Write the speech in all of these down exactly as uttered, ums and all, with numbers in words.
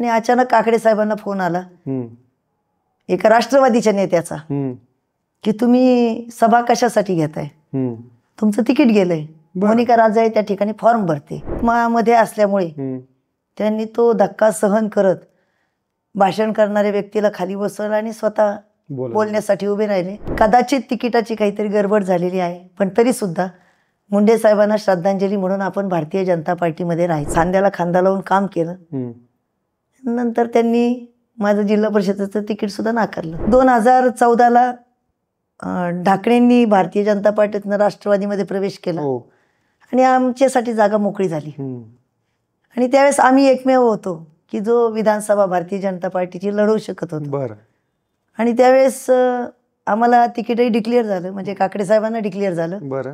आणि अचानक काकडे साहेबांना फोन आला एक राष्ट्रवादीच्या नेत्याचा की तुम्ही सभा कशासाठी घेताय, तुमचं तिकीट गेलंय, मोनिका राजाळे त्या ठिकाणी फॉर्म भरते मध्ये असल्यामुळे त्यांनी तो धक्का सहन करत भाषण करणाऱ्या व्यक्तीला खाली बसवलं आणि स्वतः बोलण्यासाठी उभे राहिले। कदाचित तिकिटाची काहीतरी गडबड झालेली आहे पण तरी सुद्धा मुंडे साहेबांना श्रद्धांजली म्हणून आपण भारतीय जनता पार्टी मध्ये राहिले, खांद्याला खांदा लावून काम केलं। नंतर त्यांनी माझं जिल्हा परिषदेचं तिकीट सुद्धा नाकारलं। दोन हजार चौदाला ढाकणेंनी भारतीय जनता पार्टीतनं राष्ट्रवादीमध्ये प्रवेश केला आणि आमच्यासाठी जागा मोकळी झाली आणि त्यावेळेस आम्ही एकमेव होतो की जो विधानसभा भारतीय जनता पार्टीची लढवू शकत होतो। बरं, आणि त्यावेळेस आम्हाला तिकीटही डिक्लेअर झालं, म्हणजे काकडे साहेबांना डिक्लेअर झालं। बरं,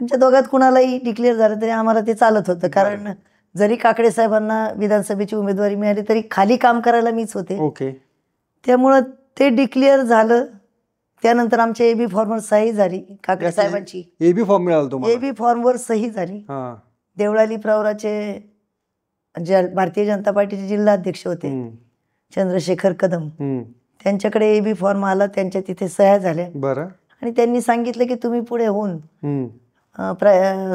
आमच्या दोघात कुणालाही डिक्लेअर झालं तरी आम्हाला ते चालत होतं, कारण जरी काकडे साहेबांना विधानसभेची उमेदवारी मिळाली तरी खाली काम करायला मीच होते। ओके, त्यामुळे ते डिक्लेअर झालं। त्यानंतर आमचे एबी फॉर्मवर सही झाली काकडे साहेबांची, एबी फॉर्म मिळाला तुम्हाला, एबी फॉर्मवर सही झाली। देवळाली प्रवराचे भारतीय जनता पार्टीचे जिल्हा अध्यक्ष होते चंद्रशेखर कदम, त्यांच्याकडे एबी फॉर्म आला, त्यांच्या तिथे सह्या झाल्या। बरं, आणि त्यांनी सांगितलं की तुम्ही पुढे होऊन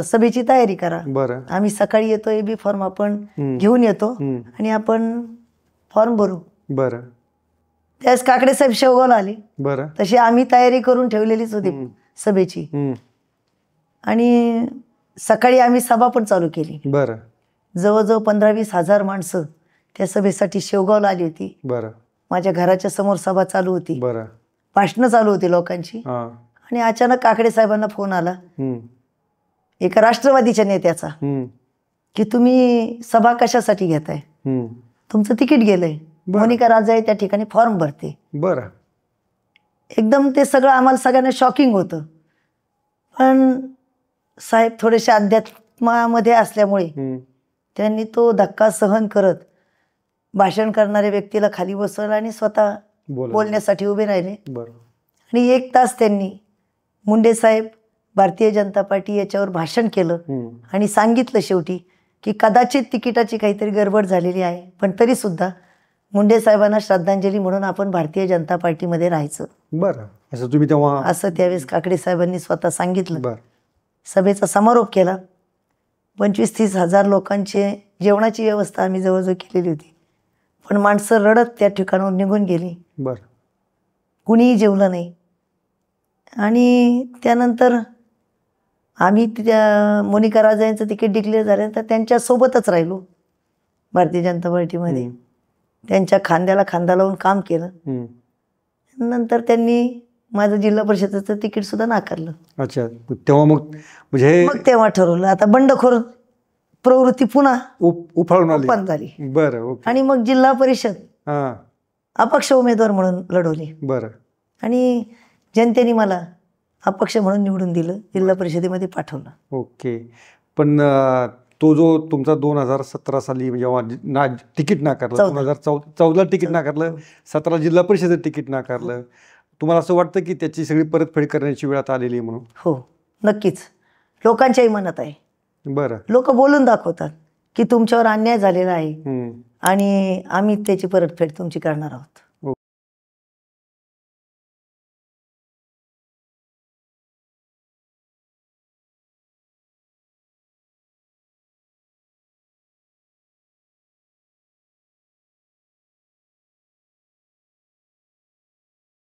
सभेची तयारी करा। बरं, आम्ही सकाळी येतो, एबी फॉर्म आपण घेऊन येतो आणि आपण फॉर्म भरू। बरं, त्यास काकडे साहेब शेवगावला आले। बरं, तशी आम्ही तयारी करून ठेवलेलीच होती सभेची आणि सकाळी आम्ही सभा पण चालू केली। बरं, जवळजवळ पंधरा वीस हजार माणसं त्या सभेसाठी शेवगावला आली होती। बरं, माझ्या घराच्या समोर सभा चालू होती। बरं, भाषणं चालू होती लोकांची आणि अचानक काकडे साहेबांना फोन आला एक राष्ट्रवादीच्या नेत्याचा की तुम्ही सभा कशासाठी घेताय, तुमचं तिकीट गेलंय, मोनिका राजाळे त्या ठिकाणी फॉर्म भरते। बरं, एकदम ते सगळं आम्हाला सगळ्यांना शॉकिंग होतं, पण साहेब थोडेसे अध्यात्मामध्ये असल्यामुळे त्यांनी तो धक्का सहन करत भाषण करणाऱ्या व्यक्तीला खाली बसवलं आणि स्वतः बोलण्यासाठी उभे राहिले। आणि एक तास त्यांनी मुंडे साहेब भारतीय जनता पार्टी याच्यावर भाषण केलं आणि सांगितलं शेवटी की कदाचित तिकिटाची काहीतरी गडबड झालेली आहे पण तरी सुद्धा मुंडे साहेबांना श्रद्धांजली म्हणून आपण भारतीय जनता पार्टीमध्ये राहायचं। बरं, असं तुम्ही तेव्हा असं त्यावेळेस काकडे साहेबांनी स्वतः सांगितलं। बरं, सभेचा समारोप केला, पंचवीस तीस हजार लोकांचे जेवणाची व्यवस्था आम्ही जवळजवळ केलेली होती, पण माणसं रडत त्या ठिकाणाहून निघून गेली। बरं, कुणीही जेवलं नाही। आणि त्यानंतर आम्ही त्या मोनिका राजाळेंचं तिकीट डिक्लेअर झाल्यानंतर त्यांच्यासोबतच राहिलो भारतीय जनता पार्टीमध्ये, त्यांच्या खांद्याला खांदा लावून काम केलं। नंतर त्यांनी माझं जिल्हा परिषदेचं तिकीट सुद्धा नाकारलं। अच्छा, तेव्हा मग म्हणजे मग तेव्हा ठरवलं आता बंडखोर प्रवृत्ती पुन्हा उफाळून आली, पण झाली। बरं, आणि मग जिल्हा परिषद अपक्ष उमेदवार म्हणून लढवली। बरं, आणि जनतेने मला अपक्ष म्हणून निवडून दिलं, जिल्हा परिषदेमध्ये पाठवलं। ओके, पण तो जो तुमचा दोन हजार सतरा साली जेव्हा ना तिकीट नाकारलं, दोन हजार चौ चौदा तिकीट नाकारलं, सतरा जिल्हा परिषदेचं तिकीट नाकारलं, तुम्हाला असं वाटतं की त्याची सगळी परतफेड करण्याची वेळ आता आलेली म्हणून? हो, नक्कीच लोकांच्याही मनात आहे। बरं, लोक बोलून दाखवतात की तुमच्यावर अन्याय झालेला आहे आणि आम्ही त्याची परतफेड तुमची करणार आहोत।